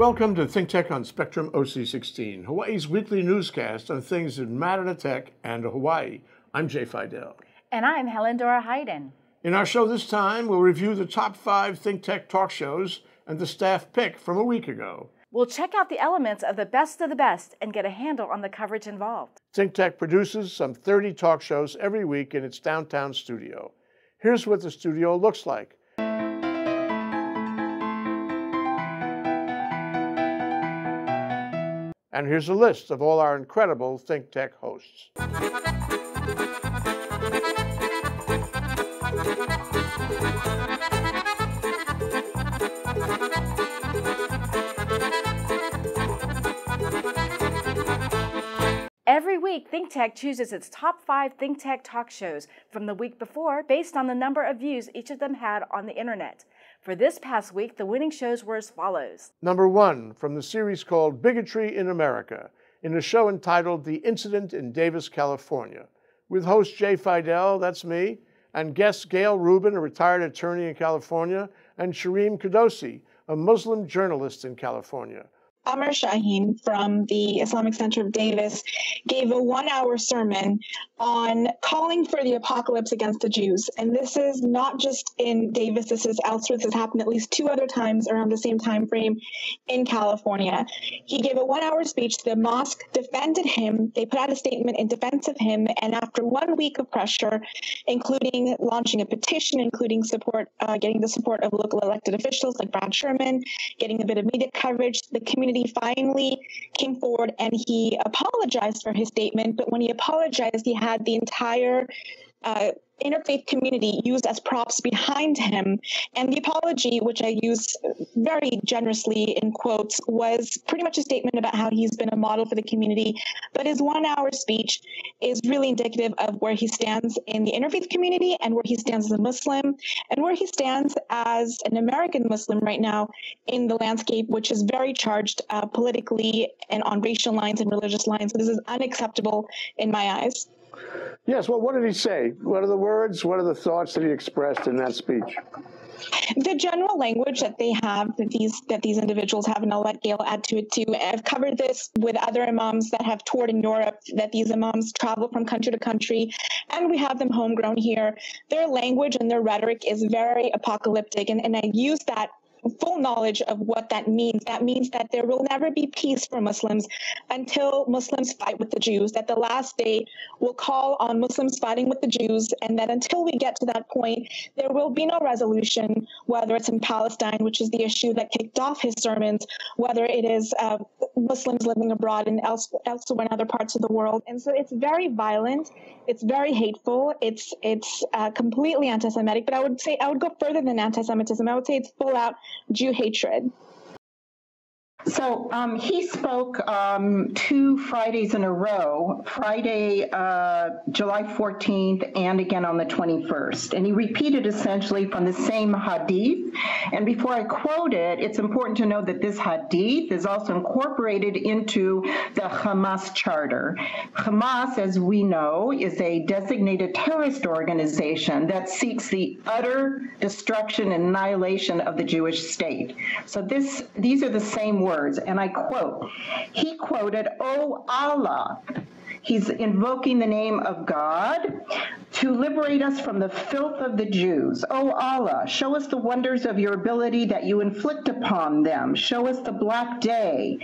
Welcome to Think Tech on Spectrum OC16, Hawaii's weekly newscast on things that matter to tech and to Hawaii. I'm Jay Fidel. And I'm Helen Dora Hayden. In our show this time, we'll review the top 5 Think Tech talk shows and the staff pick from a week ago. We'll check out the elements of the best and get a handle on the coverage involved. Think Tech produces some 30 talk shows every week in its downtown studio. Here's what the studio looks like. And here's a list of all our incredible Think Tech hosts. Every week, Think Tech chooses its top 5 Think Tech talk shows from the week before based on the number of views each of them had on the internet. For this past week, the winning shows were as follows. Number 1, from the series called Bigotry in America, in a show entitled The Incident in Davis, California, with host Jay Fidel, that's me, and guests Gail Rubin, a retired attorney in California, and Shireem Kadosi, a Muslim journalist in California. Amir Shaheen from the Islamic Center of Davis gave a 1-hour sermon on calling for the apocalypse against the Jews. And this is not just in Davis, this is elsewhere. This has happened at least 2 other times around the same time frame in California. He gave a 1-hour speech. The mosque defended him. They put out a statement in defense of him. And after 1 week of pressure, including launching a petition, including support, getting the support of local elected officials like Brad Sherman, getting a bit of media coverage, the community finally came forward and he apologized for his statement. But when he apologized, he had the entire interfaith community used as props behind him. And the apology, which I use very generously in quotes, was pretty much a statement about how he's been a model for the community. But his 1-hour speech is really indicative of where he stands in the interfaith community and where he stands as a Muslim and where he stands as an American Muslim right now in the landscape, which is very charged politically and on racial lines and religious lines. So this is unacceptable in my eyes. Yes, well, what did he say? What are the words? What are the thoughts that he expressed in that speech? The general language that they have, that these individuals have, and I'll let Gail add to it too. I've covered this with other imams that have toured in Europe, that these imams travel from country to country, and we have them homegrown here. Their language and their rhetoric is very apocalyptic, and I use that full knowledge of what that means. That means that there will never be peace for Muslims until Muslims fight with the Jews, that the last day will call on Muslims fighting with the Jews, and that until we get to that point, there will be no resolution, whether it's in Palestine, which is the issue that kicked off his sermons, whether it is Muslims living abroad and elsewhere in other parts of the world. And so it's very violent, it's very hateful, it's completely anti-Semitic, but I would go further than anti-Semitism. I would say it's full out Jew hatred. So he spoke 2 Fridays in a row, Friday, July 14th, and again on the 21st. And he repeated essentially from the same hadith. And before I quote it, it's important to know that this hadith is also incorporated into the Hamas charter. Hamas, as we know, is a designated terrorist organization that seeks the utter destruction and annihilation of the Jewish state. So these are the same words. And I quote, he quoted, "O Allah," he's invoking the name of God, "to liberate us from the filth of the Jews. O Allah, show us the wonders of your ability that you inflict upon them. Show us the black day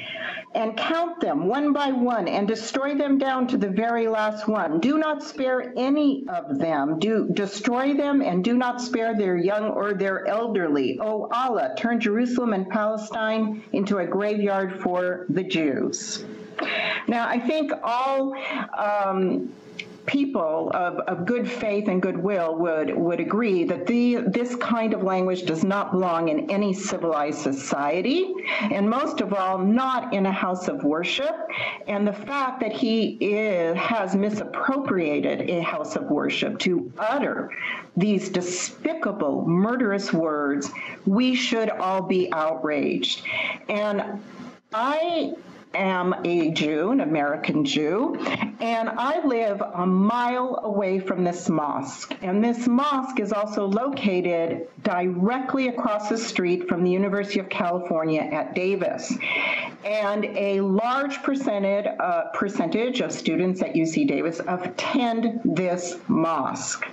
and count them one by one and destroy them down to the very last one. Do not spare any of them. Destroy them and do not spare their young or their elderly. O Allah, turn Jerusalem and Palestine into a graveyard for the Jews." Now, I think all people of good faith and goodwill would agree that this kind of language does not belong in any civilized society, and most of all, not in a house of worship. And the fact that he has misappropriated a house of worship to utter these despicable, murderous words, we should all be outraged. And I am a Jew, an American Jew, and I live a mile away from this mosque. And this mosque is also located directly across the street from the University of California at Davis. And a large percentage of students at UC Davis attend this mosque.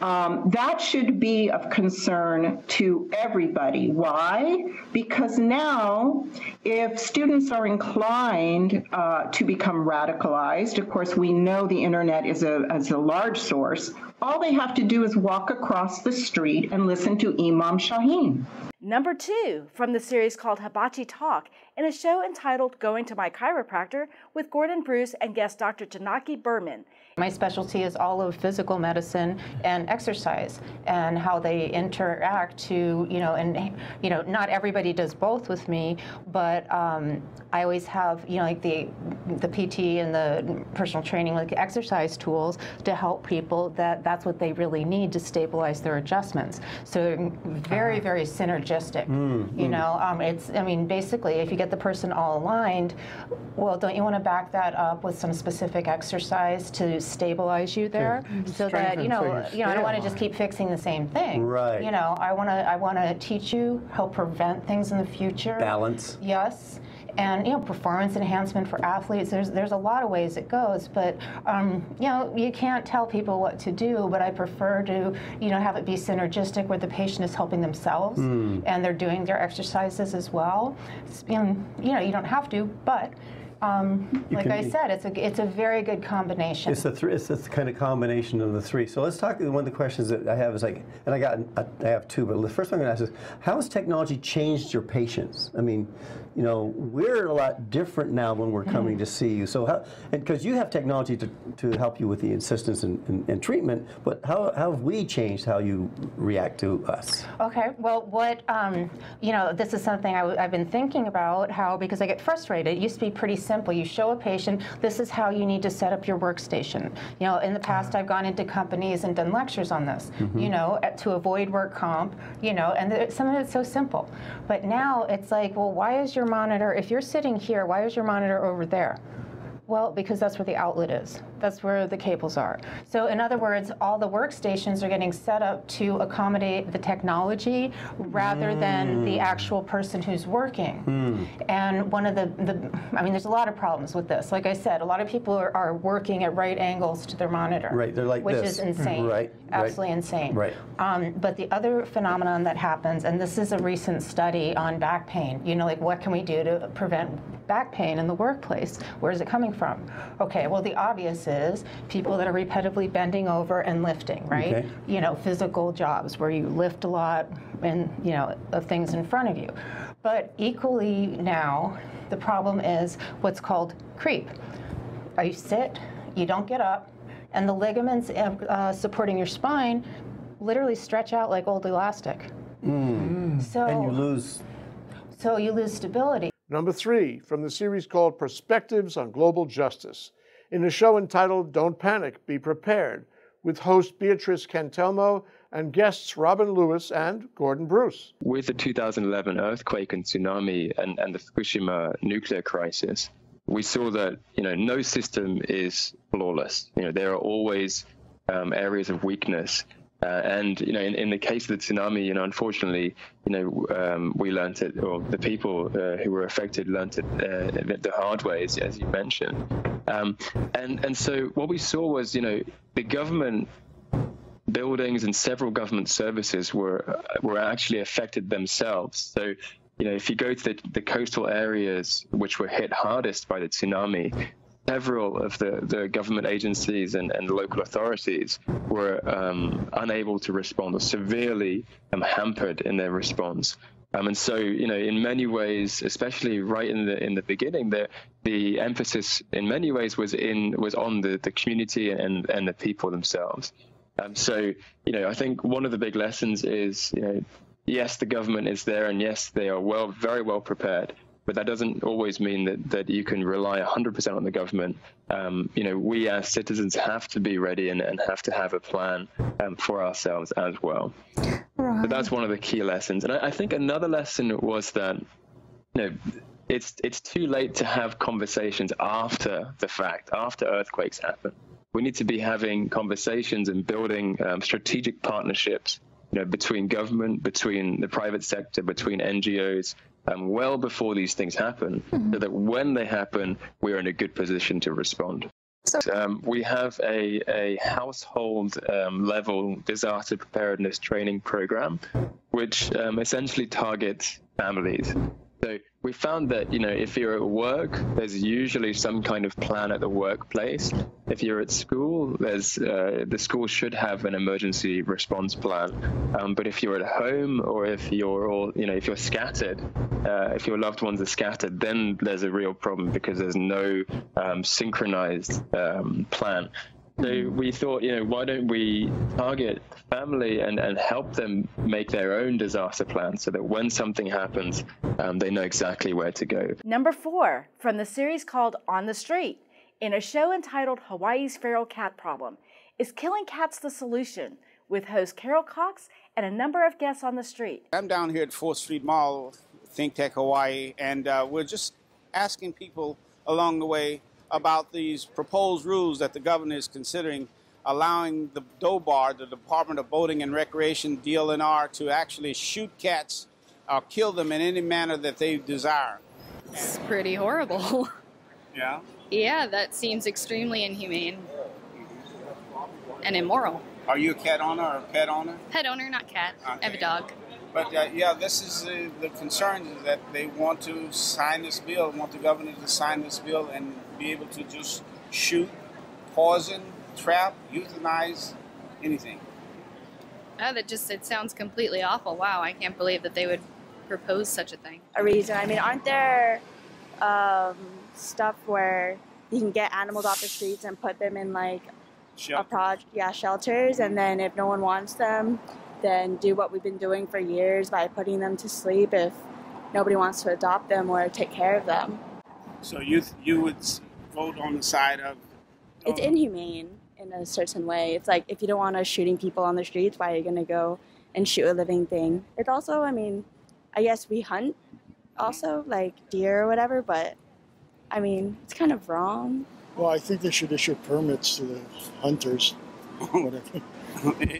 That should be of concern to everybody. Why? Because now, if students are inclined to become radicalized, of course, we know the internet is a large source, all they have to do is walk across the street and listen to Imam Shaheen. Number 2 from the series called Hibachi Talk, in a show entitled Going to My Chiropractor with Gordon Bruce and guest Dr. Tanaki Berman. My specialty is all of physical medicine and exercise and how they interact to, not everybody does both with me, but I always have, like the PT and the personal training, like exercise tools to help people that's what they really need to stabilize their adjustments. So very, very synergistic, basically if you get the person all aligned, well, don't you want to back that up with some specific exercise to stabilize you there, so that I don't want to just keep fixing the same thing. Right. I want to teach you, help prevent things in the future. Balance. Yes. And performance enhancement for athletes. There's a lot of ways it goes, but you can't tell people what to do. But I prefer to have it be synergistic, where the patient is helping themselves and they're doing their exercises as well. You don't have to, but. Like I said, it's a very good combination. It's the kind of combination of the three. So let's talk. One of the questions that I have is I have two, but the first one I'm going to ask is, how has technology changed your patients? I mean, we're a lot different now when we're coming to see you. So because you have technology to help you with the assistance and treatment, but how have we changed how you react to us? Okay. Well, this is something I've been thinking about because I get frustrated. It used to be pretty simple. You show a patient, this is how you need to set up your workstation. In the past, I've gone into companies and done lectures on this, to avoid work comp, and some of it's so simple. But now it's like, well, why is your monitor, if you're sitting here, why is your monitor over there? Well, because that's where the outlet is. That's where the cables are. So in other words, all the workstations are getting set up to accommodate the technology rather than the actual person who's working. And one of there's a lot of problems with this. Like I said, a lot of people are working at right angles to their monitor. Right, they're like this. Which is insane. Right. Absolutely insane. Right. But the other phenomenon that happens, and this is a recent study on back pain, what can we do to prevent back pain in the workplace? Where is it coming from? Okay, well, the obvious is people that are repetitively bending over and lifting, right? Okay. Physical jobs where you lift a lot and, of things in front of you. But equally now, the problem is what's called creep. You sit, you don't get up, and the ligaments supporting your spine literally stretch out like old elastic. So you lose stability. Number 3, from the series called Perspectives on Global Justice, in a show entitled Don't Panic, Be Prepared, with host Beatrice Cantelmo and guests Robin Lewis and Gordon Bruce. With the 2011 earthquake and tsunami and the Fukushima nuclear crisis, we saw that, no system is flawless. There are always areas of weakness. In the case of the tsunami, unfortunately, we learned it, or the people who were affected learned it the hard way, as you mentioned. And so what we saw was, the government buildings and several government services were actually affected themselves. So, if you go to the coastal areas which were hit hardest by the tsunami, several of the government agencies and local authorities were unable to respond, or severely hampered in their response. And so, in many ways, especially right in the beginning, the emphasis in many ways was on the community and the people themselves. I think one of the big lessons is, yes, the government is there, and yes, they are very well prepared. But that doesn't always mean that you can rely 100% on the government. We as citizens have to be ready and have to have a plan for ourselves as well. Right. But that's one of the key lessons. And I think another lesson was that it's too late to have conversations after the fact, after earthquakes happen. We need to be having conversations and building strategic partnerships, you know, between government, between the private sector, between NGOs, well before these things happen, so that when they happen, we're in a good position to respond. So we have a household level disaster preparedness training program, which essentially targets families. So we found that, you know, if you're at work, there's usually some kind of plan at the workplace. If you're at school, there's the school should have an emergency response plan. But if you're at home, or if you're all, you know, if you're scattered, if your loved ones are scattered, then there's a real problem because there's no synchronized plan. So we thought, you know, why don't we target family and help them make their own disaster plan so that when something happens, they know exactly where to go. Number 4 from the series called On the Street, in a show entitled Hawaii's Feral Cat Problem, is Killing Cats the Solution, with host Carol Cox and a number of guests on the street. I'm down here at 4th Street Mall, Think Tech Hawaii, and we're just asking people along the way about these proposed rules that the governor is considering, allowing the DOBAR, the Department of Boating and Recreation, DLNR, to actually shoot cats or kill them in any manner that they desire. It's pretty horrible. Yeah? Yeah, that seems extremely inhumane and immoral. Are you a cat owner or a pet owner? Pet owner, not cat. Okay. I have a dog. But yeah, this is the concern, is that they want to sign this bill, want the governor to sign this bill and be able to just shoot, poison, trap, euthanize, anything. Oh, that just, it sounds completely awful. Wow, I can't believe that they would propose such a thing. A reason. I mean, aren't there stuff where you can get animals off the streets and put them in like shelters, and then if no one wants them, then do what we've been doing for years by putting them to sleep if nobody wants to adopt them or take care of them. So you would vote on the side of... It's inhumane in a certain way. It's like, if you don't want us shooting people on the streets, why are you going to go and shoot a living thing? It's also, I mean, I guess we hunt also, like deer or whatever, but I mean, it's kind of wrong. Well, I think they should issue permits to the hunters. Whatever.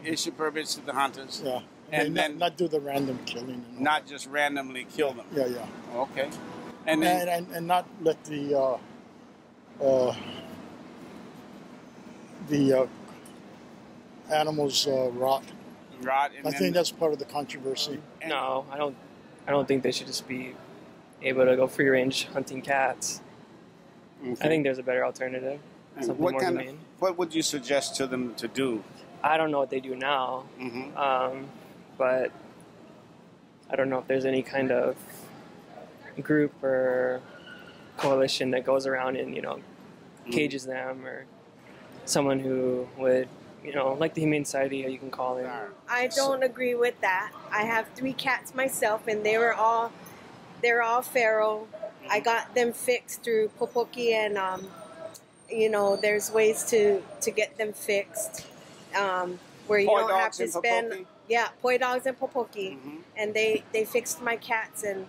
Issue permits to the hunters. Yeah. And then not do the random killing. Not just randomly kill them. Yeah, yeah. Okay. And then, and not let the animals rot. Rot. And I think that's part of the controversy. No, I don't think they should just be able to go free range hunting cats. Okay. I think there's a better alternative. What would you suggest to them to do? I don't know what they do now, but I don't know if there's any kind of group or coalition that goes around and, you know, cages them, or someone who would, you know, like the Humane Society, you can call it. I don't agree with that. I have 3 cats myself, and they're all feral. I got them fixed through Popoki, and you know, there's ways to get them fixed. Where you don't have to spend, yeah, Poi Dogs and Popoki, and they fixed my cats, and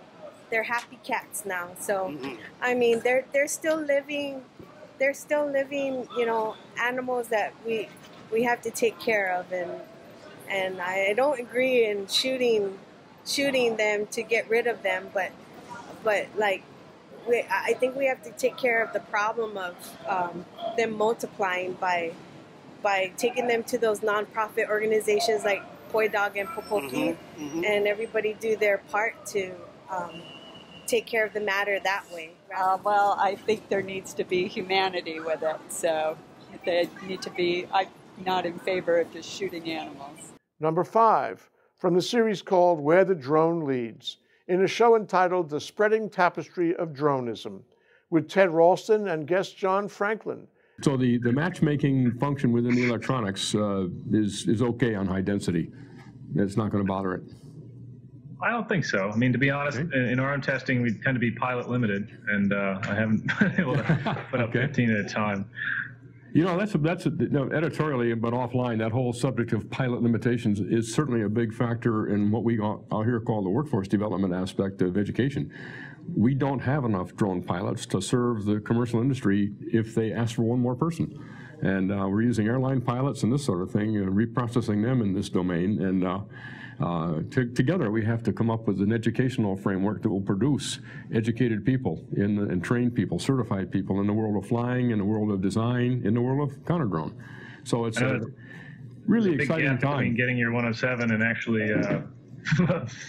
they're happy cats now. So, I mean, they're still living, you know, animals that we have to take care of, and I don't agree in shooting them to get rid of them, but like, I think we have to take care of the problem of them multiplying by taking them to those nonprofit organizations like Poi Dog and Popoki, and everybody do their part to take care of the matter that way. Well, I think there needs to be humanity with it. So they need to be, I'm not in favor of just shooting animals. Number 5, from the series called Where the Drone Leads, in a show entitled The Spreading Tapestry of Dronism, with Ted Rallston and guest John Franklin. So the matchmaking function within the electronics is okay on high density. It's not going to bother it. I don't think so. I mean, to be honest, in our own testing, we tend to be pilot limited, and I haven't been able to put up 15 at a time. You know, that's editorially, but offline, that whole subject of pilot limitations is certainly a big factor in what we out here call the workforce development aspect of education. We don't have enough drone pilots to serve the commercial industry if they ask for one more person. And we're using airline pilots and this sort of thing, reprocessing them in this domain. And together we have to come up with an educational framework that will produce educated people and trained people, certified people in the world of flying, in the world of design, in the world of counter-drone. So it's a really exciting time. Between getting your 107 and actually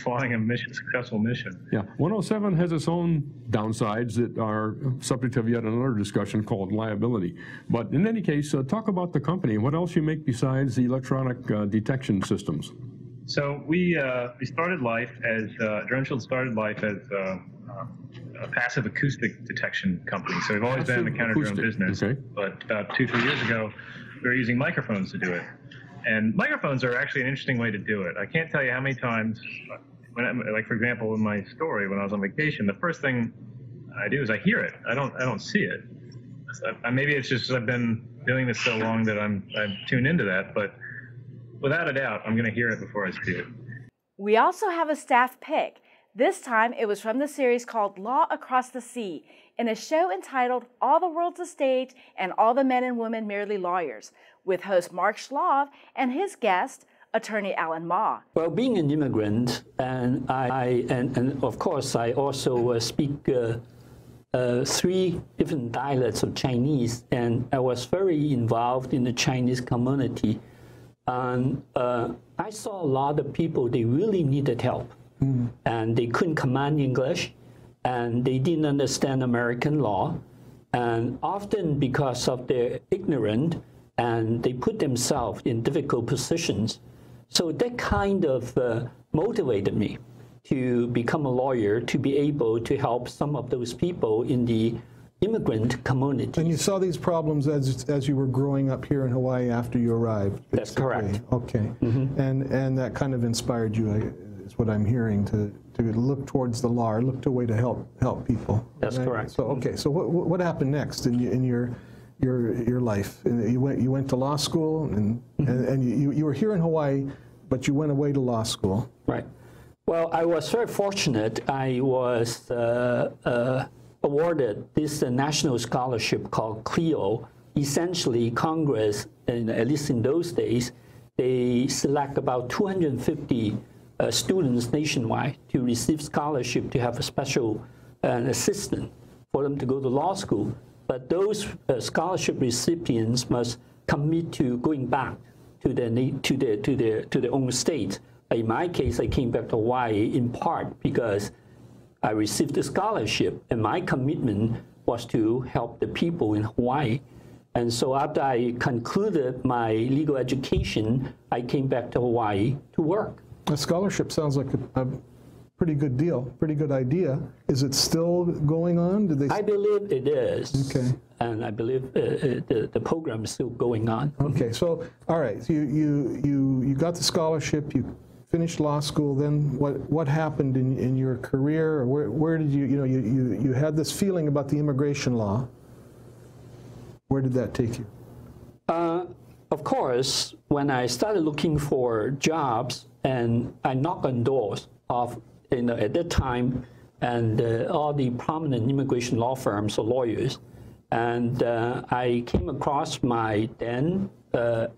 flying a successful mission. Yeah, 107 has its own downsides that are subject of yet another discussion called liability. But in any case, talk about the company. What else you make besides the electronic detection systems? So we started life as Drenschild started life as a passive acoustic detection company. So we've always been in the counter drone business. Okay. But about 2-3 years ago, we were using microphones to do it. And microphones are actually an interesting way to do it. I can't tell you how many times, when like for example, in my story, when I was on vacation, the first thing I do is I hear it. I don't see it. Maybe it's just I've been doing this so long that I'm tuned into that. But without a doubt, I'm going to hear it before I see it. We also have a staff pick. This time, it was from the series called Law Across the Sea, in a show entitled All the World's a Stage and All the Men and Women Merely Lawyers, with host Mark Schlav and his guest, attorney Alan Ma. Well, being an immigrant, and I of course I also speak three different dialects of Chinese, and I was very involved in the Chinese community. And I saw a lot of people, they really needed help. Mm. And they couldn't command English, and they didn't understand American law. And often because of their ignorance, and they put themselves in difficult positions. So that kind of motivated me to become a lawyer, to be able to help some of those people in the immigrant community. And you saw these problems as you were growing up here in Hawaii after you arrived? That's correct. Okay. Mm-hmm. And that kind of inspired you, is what I'm hearing, to look towards the law, or look to a way to help people. That's right? Correct. So, okay, so what happened next in your life? And you went to law school, and mm-hmm. and you were here in Hawaii, but you went away to law school. Right. Well, I was very fortunate. I was awarded this national scholarship called CLEO. Essentially, Congress, and at least in those days, they select about 250 students nationwide to receive scholarship to have a special assistant for them to go to law school. But those scholarship recipients must commit to going back to their own state. In my case, I came back to Hawaii in part because I received the scholarship, and my commitment was to help the people in Hawaii. And so after I concluded my legal education, I came back to Hawaii to work. A scholarship sounds like a pretty good deal, pretty good idea. Is it still going on? Did they? I believe it is. Okay. And I believe the program is still going on. Okay. So, all right. So you got the scholarship. You finished law school. Then what happened in your career? Or where did you had this feeling about the immigration law? Where did that take you? Of course, when I started looking for jobs, and I knocked on doors of at that time, and all the prominent immigration law firms or lawyers, and I came across my then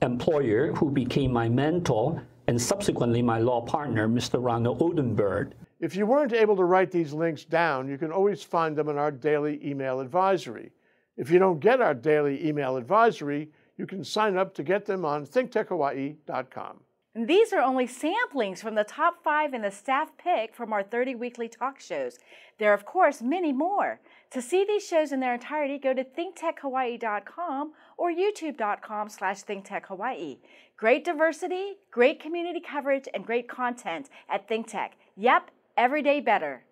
employer, who became my mentor, and subsequently my law partner, Mr. Ronald Odenberg. If you weren't able to write these links down, you can always find them in our daily email advisory. If you don't get our daily email advisory, you can sign up to get them on thinktechhawaii.com. And these are only samplings from the top 5 and the staff pick from our 30 weekly talk shows. There are, of course, many more. To see these shows in their entirety, go to thinktechhawaii.com or youtube.com/thinktechhawaii. Great diversity, great community coverage, and great content at Think Tech. Yep, every day better.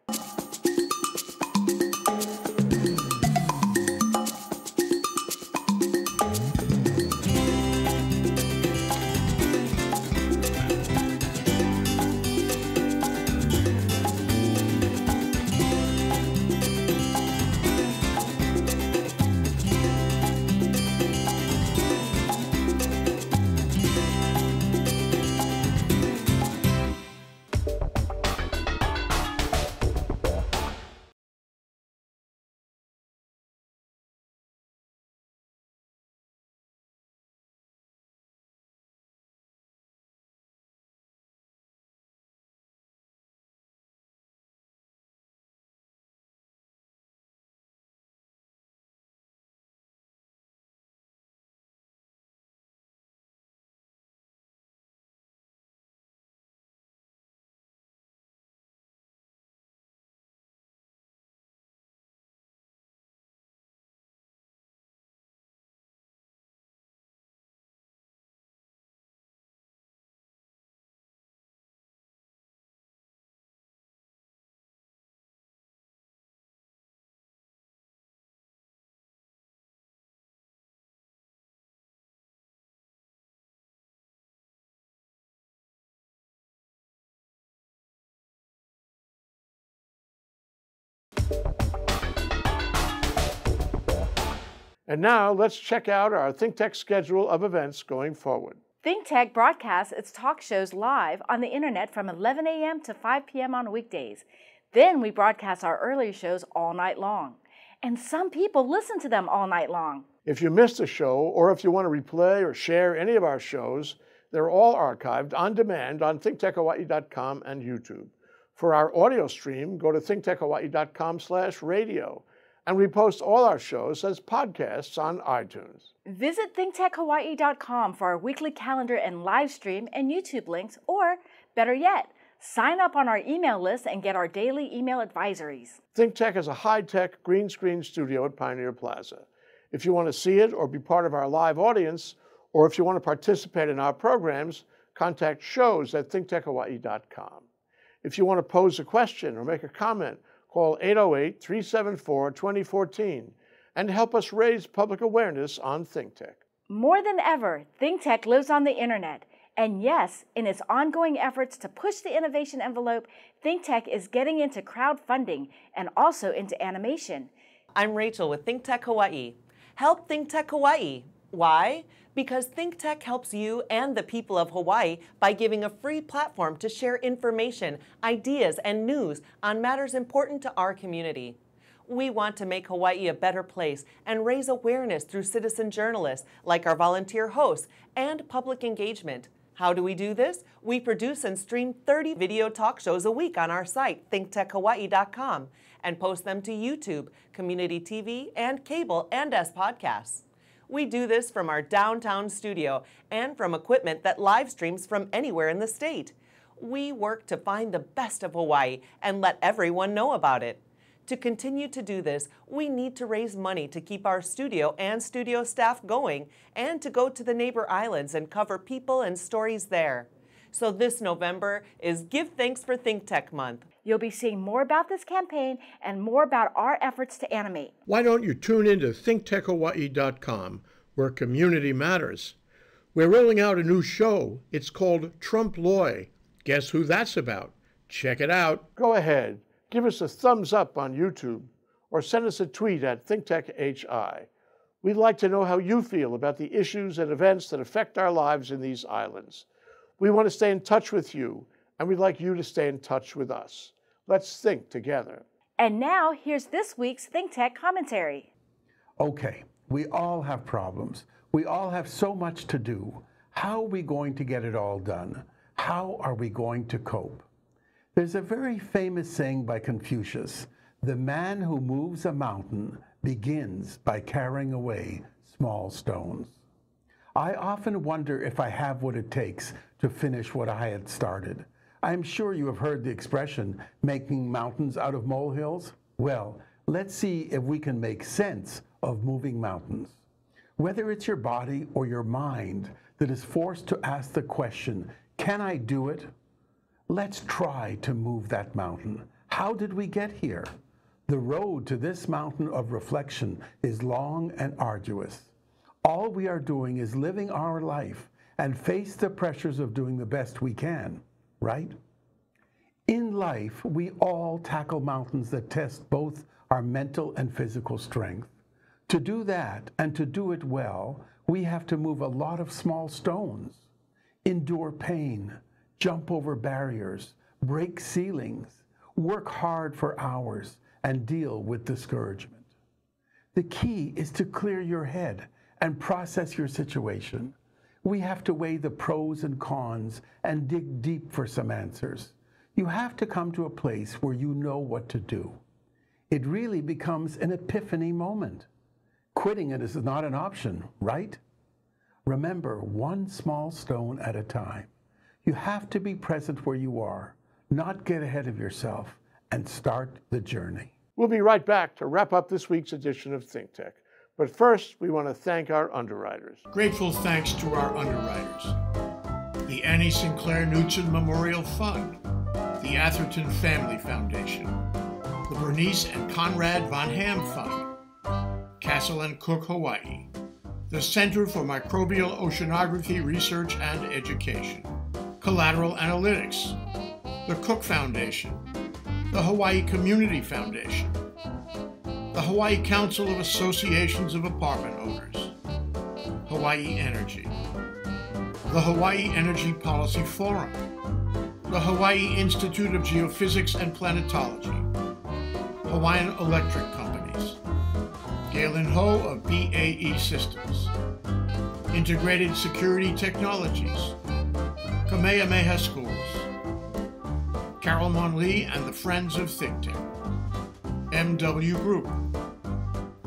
And now let's check out our ThinkTech schedule of events going forward. ThinkTech broadcasts its talk shows live on the internet from 11 a.m. to 5 p.m. on weekdays. Then we broadcast our early shows all night long. And some people listen to them all night long. If you missed a show, or if you want to replay or share any of our shows, they're all archived on demand on thinktechhawaii.com and YouTube. For our audio stream, go to thinktechhawaii.com/radio, and we post all our shows as podcasts on iTunes. Visit thinktechhawaii.com for our weekly calendar and live stream and YouTube links, or better yet, sign up on our email list and get our daily email advisories. ThinkTech is a high-tech green screen studio at Pioneer Plaza. If you want to see it or be part of our live audience, or if you want to participate in our programs, contact shows@thinktechhawaii.com. If you want to pose a question or make a comment, call 808-374-2014 and help us raise public awareness on ThinkTech. More than ever, ThinkTech lives on the internet. And yes, in its ongoing efforts to push the innovation envelope, ThinkTech is getting into crowdfunding and also into animation. I'm Rachel with ThinkTech Hawaii. Help ThinkTech Hawaii. Why? Because ThinkTech helps you and the people of Hawaii by giving a free platform to share information, ideas, and news on matters important to our community. We want to make Hawaii a better place and raise awareness through citizen journalists like our volunteer hosts and public engagement. How do we do this? We produce and stream 30 video talk shows a week on our site, thinktechhawaii.com, and post them to YouTube, community TV, and cable and as podcasts. We do this from our downtown studio and from equipment that live streams from anywhere in the state. We work to find the best of Hawaii and let everyone know about it. To continue to do this, we need to raise money to keep our studio and studio staff going and to go to the neighbor islands and cover people and stories there. So this November is Give Thanks for ThinkTech Month. You'll be seeing more about this campaign and more about our efforts to animate. Why don't you tune in to thinktechhawaii.com, where community matters. We're rolling out a new show. It's called Trump Loy. Guess who that's about? Check it out. Go ahead. Give us a thumbs up on YouTube or send us a tweet at ThinkTechHI. We'd like to know how you feel about the issues and events that affect our lives in these islands. We want to stay in touch with you, and we'd like you to stay in touch with us. Let's think together. And now, here's this week's ThinkTech commentary. Okay, we all have problems. We all have so much to do. How are we going to get it all done? How are we going to cope? There's a very famous saying by Confucius, "The man who moves a mountain begins by carrying away small stones." I often wonder if I have what it takes to finish what I had started. I'm sure you have heard the expression, making mountains out of molehills. Well, let's see if we can make sense of moving mountains. Whether it's your body or your mind that is forced to ask the question, can I do it? Let's try to move that mountain. How did we get here? The road to this mountain of reflection is long and arduous. All we are doing is living our life and face the pressures of doing the best we can. Right? In life, we all tackle mountains that test both our mental and physical strength. To do that, and to do it well, we have to move a lot of small stones, endure pain, jump over barriers, break ceilings, work hard for hours, and deal with discouragement. The key is to clear your head and process your situation. We have to weigh the pros and cons and dig deep for some answers. You have to come to a place where you know what to do. It really becomes an epiphany moment. Quitting it is not an option, right? Remember, one small stone at a time. You have to be present where you are, not get ahead of yourself, and start the journey. We'll be right back to wrap up this week's edition of ThinkTech. But first, we want to thank our underwriters. Grateful thanks to our underwriters. The Annie Sinclair Knudsen Memorial Fund, the Atherton Family Foundation, the Bernice and Conrad Von Ham Fund, Castle and Cook Hawaii, the Center for Microbial Oceanography Research and Education, Collateral Analytics, the Cook Foundation, the Hawaii Community Foundation, the Hawaii Council of Associations of Apartment Owners, Hawaii Energy, the Hawaii Energy Policy Forum, the Hawaii Institute of Geophysics and Planetology, Hawaiian Electric Companies, Galen Ho of BAE Systems, Integrated Security Technologies, Kamehameha Schools, Carol Monley and the Friends of Think Tech, MW Group,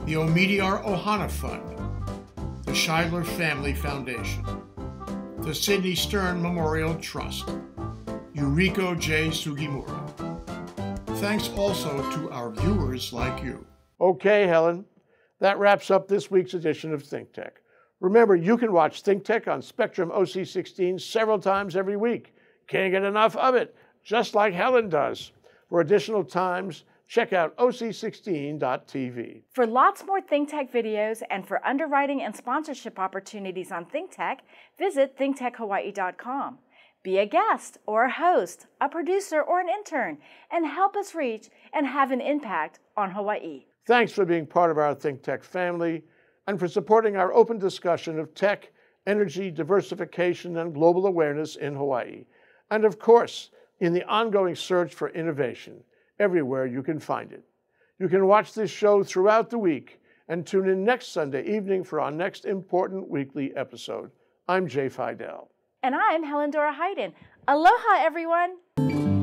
the Omidyar Ohana Fund, the Shidler Family Foundation, the Sidney Stern Memorial Trust, Yuriko J. Sugimura. Thanks also to our viewers like you. Okay, Helen, that wraps up this week's edition of Think Tech. Remember, you can watch Think Tech on Spectrum OC16 several times every week. Can't get enough of it, just like Helen does. For additional times, check out OC16.tv. For lots more ThinkTech videos and for underwriting and sponsorship opportunities on ThinkTech, visit thinktechhawaii.com. Be a guest or a host, a producer or an intern, and help us reach and have an impact on Hawaii. Thanks for being part of our ThinkTech family and for supporting our open discussion of tech, energy, diversification, and global awareness in Hawaii. And of course, in the ongoing search for innovation, everywhere you can find it. You can watch this show throughout the week and tune in next Sunday evening for our next important weekly episode. I'm Jay Fidel. And I'm Helen Dora Hayden. Aloha, everyone.